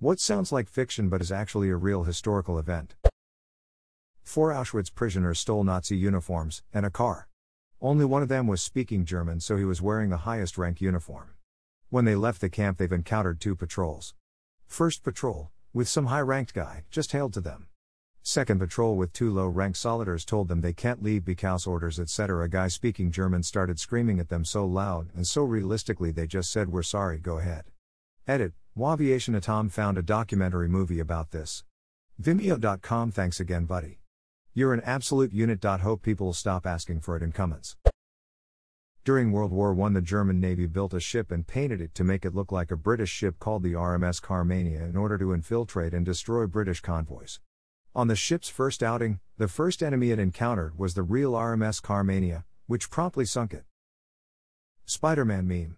What sounds like fiction but is actually a real historical event. 4 Auschwitz prisoners stole Nazi uniforms and a car. Only one of them was speaking German, so he was wearing the highest rank uniform. When they left the camp, they've encountered 2 patrols. First patrol, with some high-ranked guy, just hailed to them. Second patrol with 2 low-ranked solitars told them they can't leave because orders etc. A guy speaking German started screaming at them so loud and so realistically they just said, "We're sorry, go ahead." Edit, Waviation Atom found a documentary movie about this. Vimeo.com. Thanks again, buddy. You're an absolute unit. Hope people stop asking for it in comments. During World War I, the German Navy built a ship and painted it to make it look like a British ship called the RMS Carmania in order to infiltrate and destroy British convoys. On the ship's first outing, the first enemy it encountered was the real RMS Carmania, which promptly sunk it. Spider-Man meme.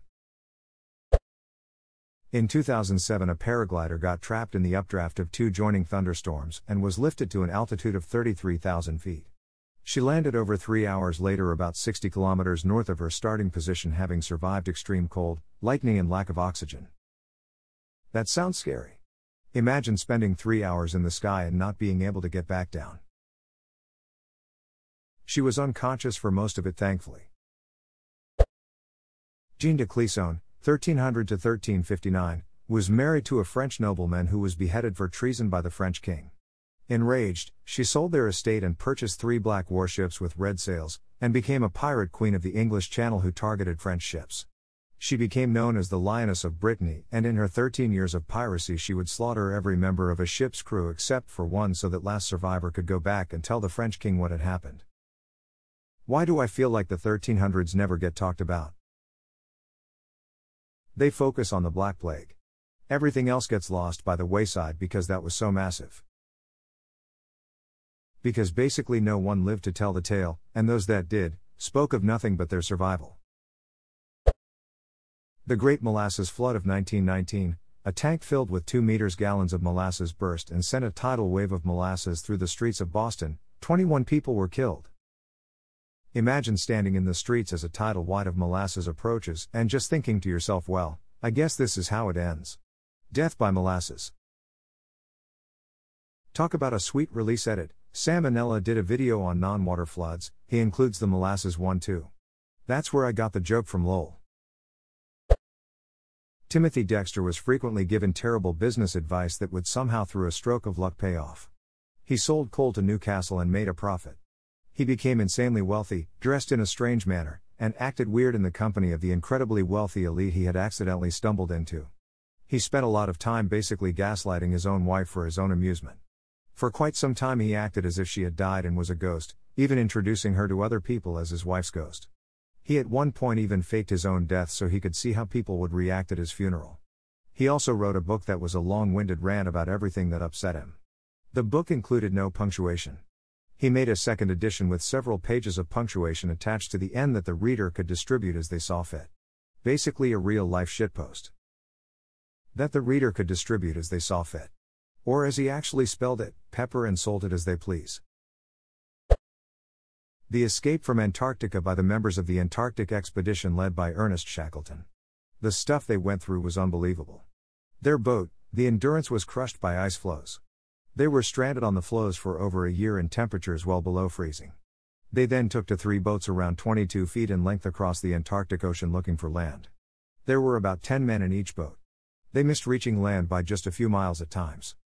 In 2007, a paraglider got trapped in the updraft of 2 joining thunderstorms and was lifted to an altitude of 33,000 feet. She landed over 3 hours later, about 60 kilometers north of her starting position, having survived extreme cold, lightning, and lack of oxygen. That sounds scary. Imagine spending 3 hours in the sky and not being able to get back down. She was unconscious for most of it, thankfully. Jean de Clisson, 1300 to 1359, was married to a French nobleman who was beheaded for treason by the French king. Enraged, she sold their estate and purchased 3 black warships with red sails, and became a pirate queen of the English Channel who targeted French ships. She became known as the Lioness of Brittany, and in her 13 years of piracy she would slaughter every member of a ship's crew except for one so that last survivor could go back and tell the French king what had happened. Why do I feel like the 1300s never get talked about? They focus on the Black Plague. Everything else gets lost by the wayside because that was so massive. Because basically no one lived to tell the tale, and those that did, spoke of nothing but their survival. The Great Molasses Flood of 1919, a tank filled with 2 gallons of molasses burst and sent a tidal wave of molasses through the streets of Boston. 21 people were killed. Imagine standing in the streets as a tidal wave of molasses approaches and just thinking to yourself, well, I guess this is how it ends. Death by molasses. Talk about a sweet release. Edit, Salmonella did a video on non-water floods, he includes the molasses one too. That's where I got the joke from, lol. Timothy Dexter was frequently given terrible business advice that would somehow through a stroke of luck pay off. He sold coal to Newcastle and made a profit. He became insanely wealthy, dressed in a strange manner, and acted weird in the company of the incredibly wealthy elite he had accidentally stumbled into. He spent a lot of time basically gaslighting his own wife for his own amusement. For quite some time he acted as if she had died and was a ghost, even introducing her to other people as his wife's ghost. He at one point even faked his own death so he could see how people would react at his funeral. He also wrote a book that was a long-winded rant about everything that upset him. The book included no punctuation. He made a second edition with several pages of punctuation attached to the end that the reader could distribute as they saw fit. Basically a real-life shitpost. That the reader could distribute as they saw fit. Or as he actually spelled it, pepper, and sold it as they please. The escape from Antarctica by the members of the Antarctic Expedition led by Ernest Shackleton. The stuff they went through was unbelievable. Their boat, the Endurance, was crushed by ice floes. They were stranded on the floes for over a year in temperatures well below freezing. They then took to 3 boats around 22 feet in length across the Antarctic Ocean looking for land. There were about 10 men in each boat. They missed reaching land by just a few miles at times.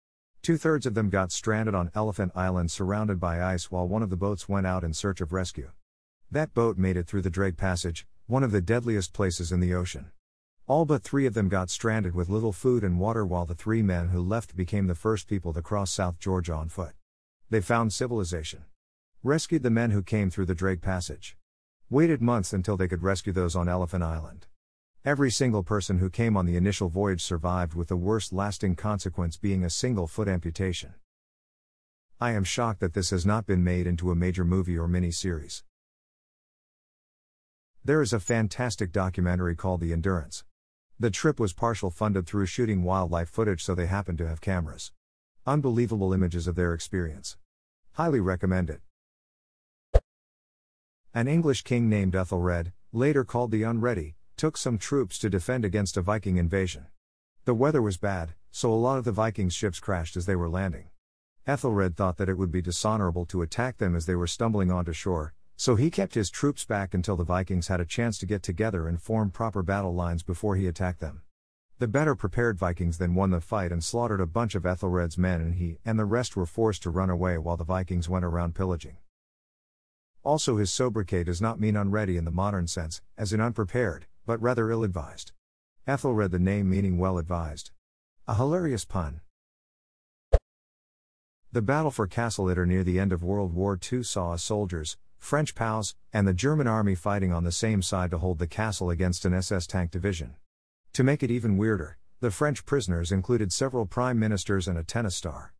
2/3 of them got stranded on Elephant Island surrounded by ice while one of the boats went out in search of rescue. That boat made it through the Drake Passage, one of the deadliest places in the ocean. All but 3 of them got stranded with little food and water while the 3 men who left became the first people to cross South Georgia on foot. They found civilization. Rescued the men who came through the Drake Passage. Waited months until they could rescue those on Elephant Island. Every single person who came on the initial voyage survived, with the worst lasting consequence being a single foot amputation. I am shocked that this has not been made into a major movie or mini-series. There is a fantastic documentary called The Endurance. The trip was partially funded through shooting wildlife footage, so they happened to have cameras. Unbelievable images of their experience. Highly recommend it. An English king named Ethelred, later called the Unready, took some troops to defend against a Viking invasion. The weather was bad, so a lot of the Vikings' ships crashed as they were landing. Ethelred thought that it would be dishonorable to attack them as they were stumbling onto shore, so he kept his troops back until the Vikings had a chance to get together and form proper battle lines before he attacked them. The better prepared Vikings then won the fight and slaughtered a bunch of Ethelred's men, and he and the rest were forced to run away while the Vikings went around pillaging. Also, his sobriquet does not mean unready in the modern sense, as in unprepared, but rather ill-advised. Ethelred the name meaning well-advised. A hilarious pun. The battle for Castle Itter near the end of World War II saw us soldiers, French POWs, and the German army fighting on the same side to hold the castle against an SS tank division. To make it even weirder, the French prisoners included several prime ministers and a tennis star.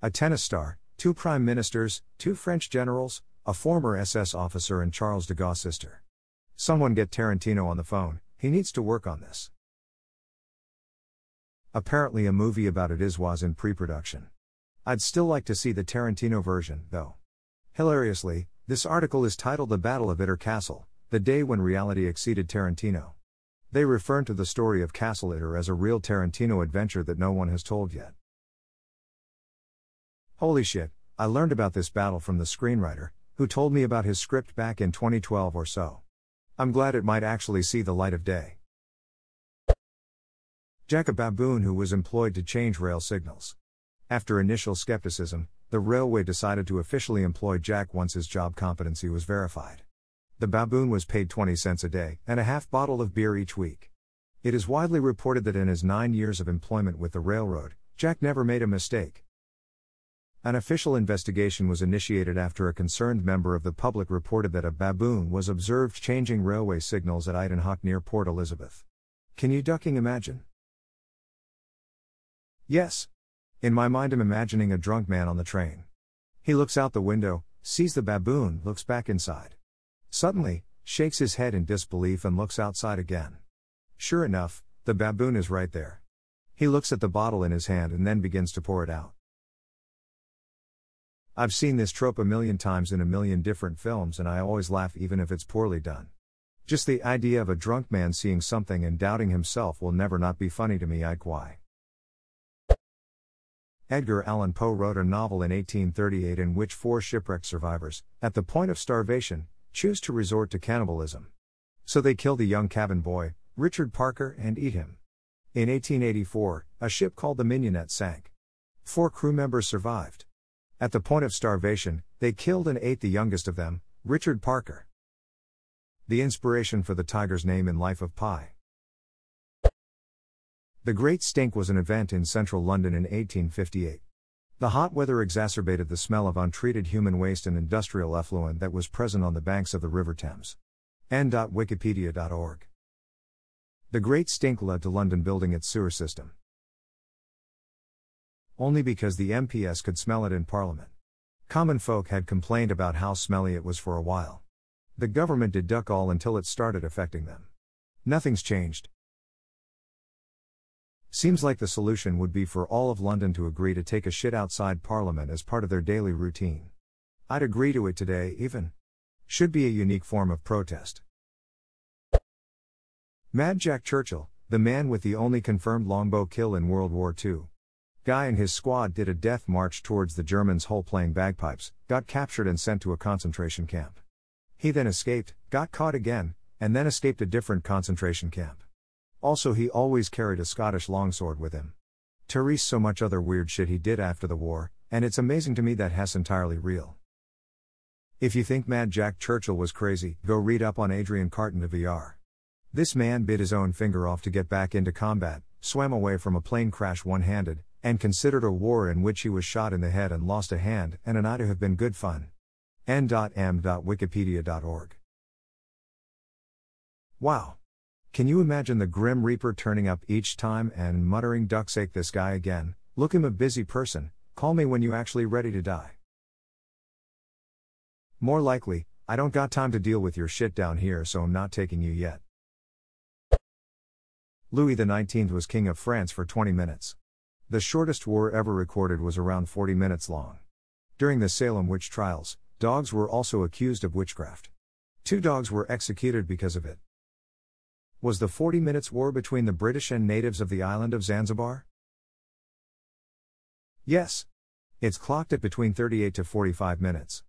A tennis star, two prime ministers, two French generals, a former SS officer and Charles de Gaulle's sister. Someone get Tarantino on the phone, he needs to work on this. Apparently a movie about it was in pre-production. I'd still like to see the Tarantino version, though. Hilariously, this article is titled The Battle of Itter Castle, the day when reality exceeded Tarantino. They refer to the story of Castle Itter as a real Tarantino adventure that no one has told yet. Holy shit, I learned about this battle from the screenwriter, who told me about his script back in 2012 or so. I'm glad it might actually see the light of day. Jack, a baboon who was employed to change rail signals. After initial skepticism, the railway decided to officially employ Jack once his job competency was verified. The baboon was paid 20 cents a day and a half bottle of beer each week. It is widely reported that in his 9 years of employment with the railroad, Jack never made a mistake. An official investigation was initiated after a concerned member of the public reported that a baboon was observed changing railway signals at Uitenhage near Port Elizabeth. Can you ducking imagine? Yes. In my mind I'm imagining a drunk man on the train. He looks out the window, sees the baboon, looks back inside. Suddenly, shakes his head in disbelief and looks outside again. Sure enough, the baboon is right there. He looks at the bottle in his hand and then begins to pour it out. I've seen this trope a million times in a million different films, and I always laugh even if it's poorly done. Just the idea of a drunk man seeing something and doubting himself will never not be funny to me. Edgar Allan Poe wrote a novel in 1838 in which four shipwrecked survivors, at the point of starvation, choose to resort to cannibalism. So they kill the young cabin boy, Richard Parker, and eat him. In 1884, a ship called the Mignonette sank. 4 crew members survived. At the point of starvation, they killed and ate the youngest of them, Richard Parker. The inspiration for the tiger's name in Life of Pi. The Great Stink was an event in central London in 1858. The hot weather exacerbated the smell of untreated human waste and industrial effluent that was present on the banks of the River Thames. N.wikipedia.org. The Great Stink led to London building its sewer system. Only because the MPs could smell it in Parliament. Common folk had complained about how smelly it was for a while. The government did duck all until it started affecting them. Nothing's changed. Seems like the solution would be for all of London to agree to take a shit outside Parliament as part of their daily routine. I'd agree to it today even. Should be a unique form of protest. Mad Jack Churchill, the man with the only confirmed longbow kill in World War II. Guy and his squad did a death march towards the Germans' hull playing bagpipes, got captured and sent to a concentration camp. He then escaped, got caught again, and then escaped a different concentration camp. Also, he always carried a Scottish longsword with him. Therese, so much other weird shit he did after the war, and it's amazing to me that that's entirely real. If you think Mad Jack Churchill was crazy, go read up on Adrian Carton de VR. This man bit his own finger off to get back into combat, swam away from a plane crash one-handed, and considered a war in which he was shot in the head and lost a hand and an eye to have been good fun. n.m.wikipedia.org. Wow. Can you imagine the Grim Reaper turning up each time and muttering, "Duck's ache this guy again, look him a busy person, call me when you actually ready to die"? More likely, "I don't got time to deal with your shit down here, so I'm not taking you yet." Louis XIX was king of France for 20 minutes. The shortest war ever recorded was around 40 minutes long. During the Salem witch trials, dogs were also accused of witchcraft. 2 dogs were executed because of it. Was the 40 Minutes' War between the British and natives of the island of Zanzibar? Yes. It's clocked at between 38 to 45 minutes.